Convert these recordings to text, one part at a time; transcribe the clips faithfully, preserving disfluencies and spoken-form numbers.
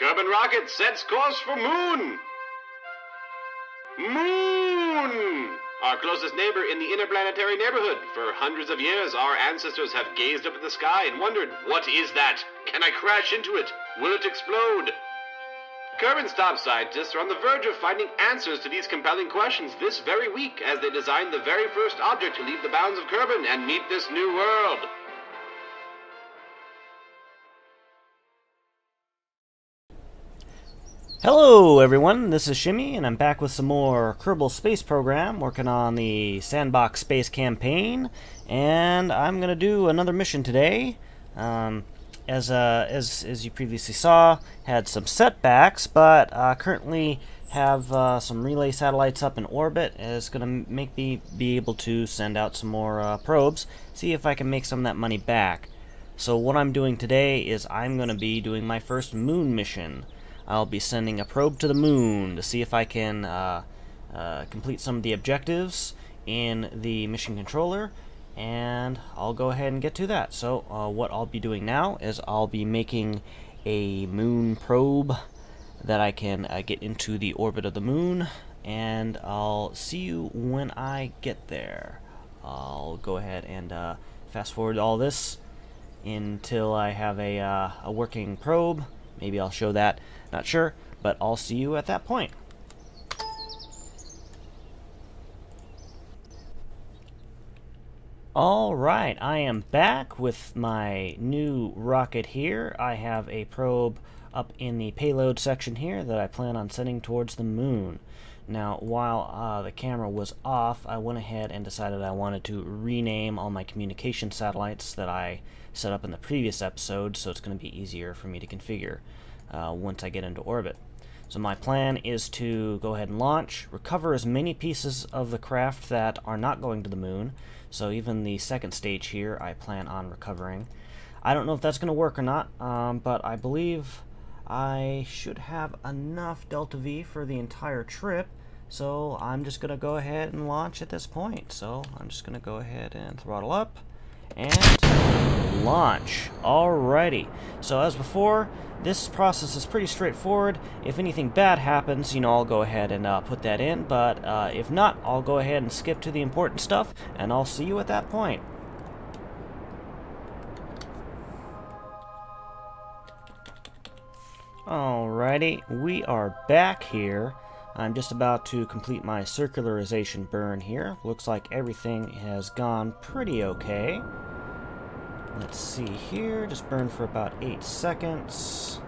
Kerbal rocket sets course for Moon! Moon! Our closest neighbor in the interplanetary neighborhood. For hundreds of years, our ancestors have gazed up at the sky and wondered, what is that? Can I crash into it? Will it explode? Kerbal and Staub scientists are on the verge of finding answers to these compelling questions this very week as they design the very first object to leave the bounds of Kerbal and meet this new world. Hello everyone, this is Shimmy, and I'm back with some more Kerbal Space Program, working on the Sandbox Space Campaign, and I'm going to do another mission today. Um, as, uh, as, as you previously saw, had some setbacks, but uh, currently have uh, some relay satellites up in orbit, and it's going to make me be able to send out some more uh, probes, see if I can make some of that money back. So what I'm doing today is I'm going to be doing my first moon mission. I'll be sending a probe to the moon to see if I can uh, uh, complete some of the objectives in the Mission Controller, and I'll go ahead and get to that. So uh, what I'll be doing now is I'll be making a moon probe that I can uh, get into the orbit of the moon, and I'll see you when I get there. I'll go ahead and uh, fast forward all this until I have a, uh, a working probe. Maybe I'll show that, not sure, but I'll see you at that point. Alright, I am back with my new rocket here. I have a probe up in the payload section here that I plan on sending towards the moon. Now, while uh, the camera was off, I went ahead and decided I wanted to rename all my communication satellites that I set up in the previous episode, so it's going to be easier for me to configure uh, once I get into orbit. So my plan is to go ahead and launch, recover as many pieces of the craft that are not going to the moon, so even the second stage here I plan on recovering. I don't know if that's going to work or not, um, but I believe I should have enough Delta V for the entire trip, so I'm just going to go ahead and launch at this point. So I'm just going to go ahead and throttle up and launch. Alrighty, so as before, this process is pretty straightforward. If anything bad happens, you know, I'll go ahead and uh, put that in, but uh, if not, I'll go ahead and skip to the important stuff, and I'll see you at that point. Alrighty, we are back here. I'm just about to complete my circularization burn here. Looks like everything has gone pretty okay. Let's see here, just burn for about eight seconds.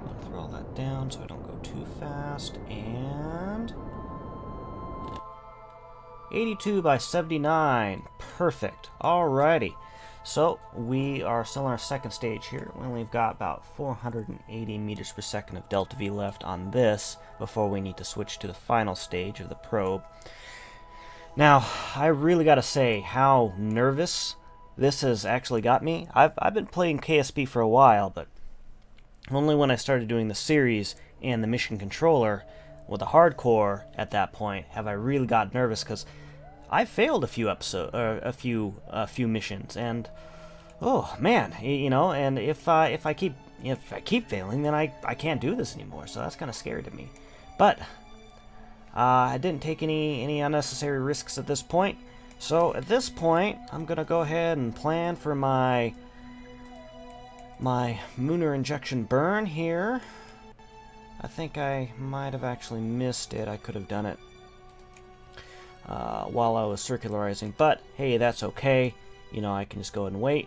I'm gonna throw all that down so I don't go too fast, and eighty-two by seventy-nine, perfect. Alrighty. So we are still on our second stage here. We only got about four hundred eighty meters per second of Delta V left on this before we need to switch to the final stage of the probe. Now, I really gotta say how nervous this has actually got me. I've, I've been playing K S P for a while, but only when I started doing the series and the Mission Controller with the hardcore at that point have I really got nervous, because I failed a few episodes, or a few, a few missions, and oh man, you know. And if I, if I keep, if I keep failing, then I, I can't do this anymore. So that's kind of scary to me. But uh, I didn't take any, any unnecessary risks at this point. So at this point, I'm gonna go ahead and plan for my, my Lunar Injection Burn here. I think I might have actually missed it. I could have done it Uh, while I was circularizing, but hey, that's okay. You know, I can just go ahead and wait.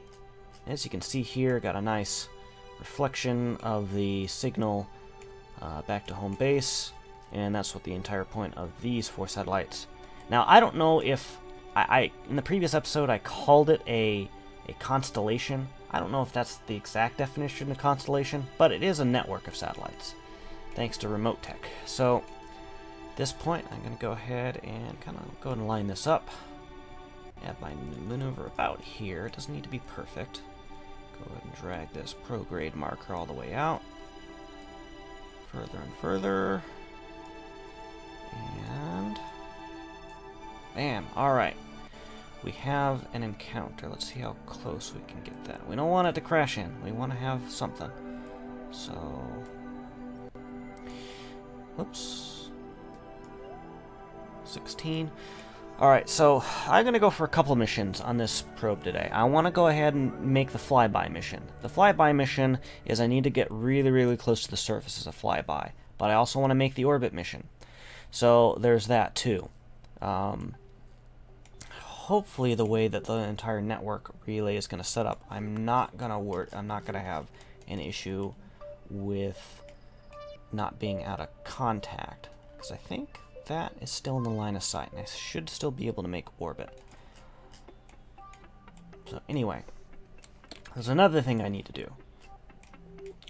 As you can see here, got a nice reflection of the signal uh, back to home base, and that's what the entire point of these four satellites. Now, I don't know if I, I in the previous episode I called it a a constellation. I don't know if that's the exact definition of constellation, but it is a network of satellites, thanks to RemoteTech. So at this point, I'm going to go ahead and kind of go ahead and line this up. Add my moon over about here. It doesn't need to be perfect. Go ahead and drag this prograde marker all the way out, further and further, and bam! All right, we have an encounter. Let's see how close we can get that. We don't want it to crash in. We want to have something. So Whoops. sixteen. Alright, so I'm going to go for a couple missions on this probe today. I want to go ahead and make the flyby mission. The flyby mission is I need to get really, really close to the surface as a flyby. But I also want to make the orbit mission. So there's that too. Um, hopefully the way that the entire network relay is going to set up, I'm not going to work. I'm not going to have an issue with not being out of contact, because I think that is still in the line of sight, and I should still be able to make orbit. So anyway, there's another thing I need to do.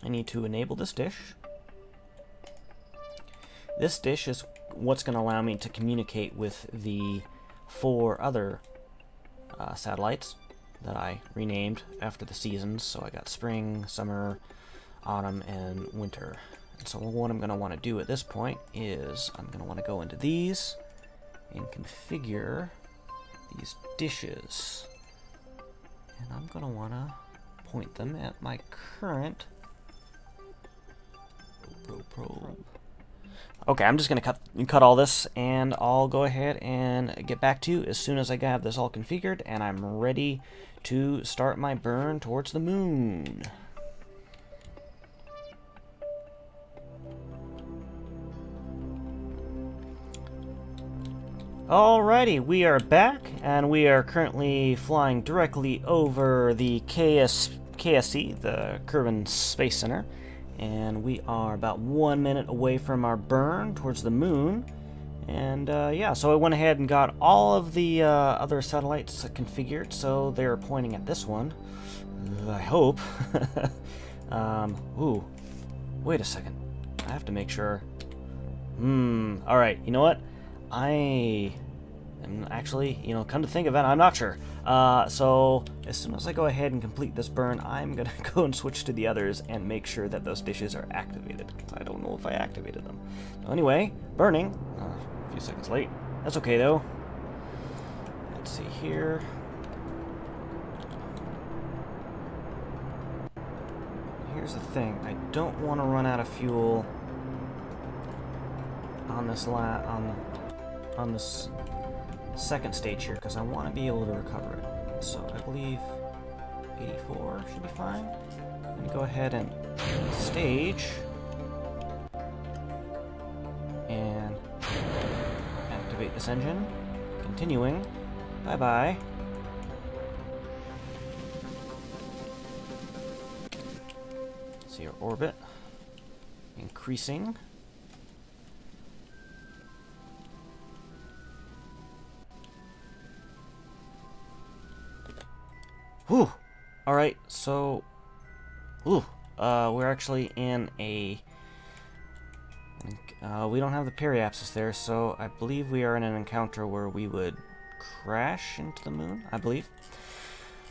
I need to enable this dish. This dish is what's going to allow me to communicate with the four other uh, satellites that I renamed after the seasons. So I got spring, summer, autumn, and winter. And so what I'm going to want to do at this point is I'm going to want to go into these and configure these dishes. And I'm going to want to point them at my current probe. Okay, I'm just going to cut cut all this, and I'll go ahead and get back to you as soon as I have this all configured, and I'm ready to start my burn towards the moon. Alrighty, we are back, and we are currently flying directly over the K S, K S C, the Kerbal Space Center. And we are about one minute away from our burn towards the moon. And uh, yeah, so I went ahead and got all of the uh, other satellites configured, so they're pointing at this one, I hope. um, ooh, wait a second. I have to make sure. Hmm, alright, you know what? I am actually, you know, come to think of it, I'm not sure. Uh, so as soon as I go ahead and complete this burn, I'm gonna go and switch to the others and make sure that those dishes are activated, because I don't know if I activated them. So anyway, burning. Uh, a few seconds late. That's okay though. Let's see here. Here's the thing. I don't want to run out of fuel on this la on on this. second stage here, because I want to be able to recover it. So I believe eighty-four should be fine. I'm going to go ahead and stage and activate this engine. Continuing. Bye-bye. See your orbit increasing. Whew. Alright, so ooh, uh, we're actually in a uh, we don't have the periapsis there, so I believe we are in an encounter where we would crash into the moon, I believe.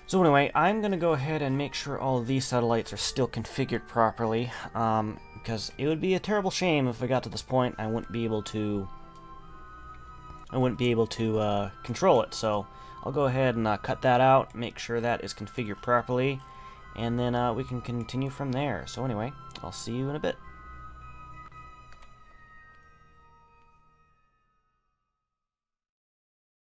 So anyway, I'm gonna go ahead and make sure all of these satellites are still configured properly, um, because it would be a terrible shame if I got to this point I wouldn't be able to I wouldn't be able to uh, control it. So I'll go ahead and uh, cut that out, make sure that is configured properly, and then uh, we can continue from there. So anyway, I'll see you in a bit.